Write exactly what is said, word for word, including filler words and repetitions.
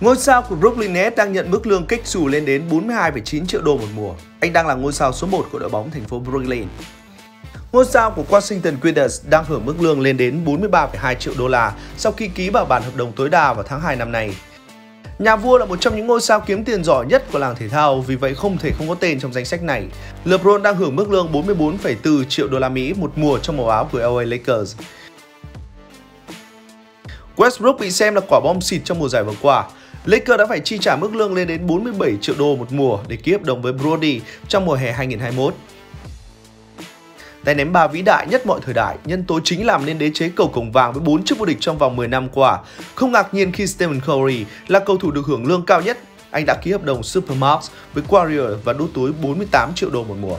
Ngôi sao của Brooklyn Nets đang nhận mức lương kếch xù lên đến bốn mươi hai phẩy chín triệu đô một mùa. Anh đang là ngôi sao số một của đội bóng thành phố Brooklyn. Ngôi sao của Washington Wizards đang hưởng mức lương lên đến bốn mươi ba phẩy hai triệu đô la sau khi ký vào bản hợp đồng tối đa vào tháng hai năm nay. Nhà vua là một trong những ngôi sao kiếm tiền giỏi nhất của làng thể thao, vì vậy không thể không có tên trong danh sách này. LeBron đang hưởng mức lương bốn mươi bốn phẩy bốn triệu đô la Mỹ một mùa trong màu áo của lờ a Lakers. Westbrook bị xem là quả bom xịt trong mùa giải vừa qua. Lakers đã phải chi trả mức lương lên đến bốn mươi bảy triệu đô một mùa để ký hợp đồng với Brody trong mùa hè hai nghìn không trăm hai mươi mốt. Tay ném ba vĩ đại nhất mọi thời đại, nhân tố chính làm nên đế chế cầu cổng vàng với bốn chức vô địch trong vòng mười năm qua. Không ngạc nhiên khi Stephen Curry là cầu thủ được hưởng lương cao nhất. Anh đã ký hợp đồng Supermax với Warriors và đút túi bốn mươi tám triệu đô một mùa.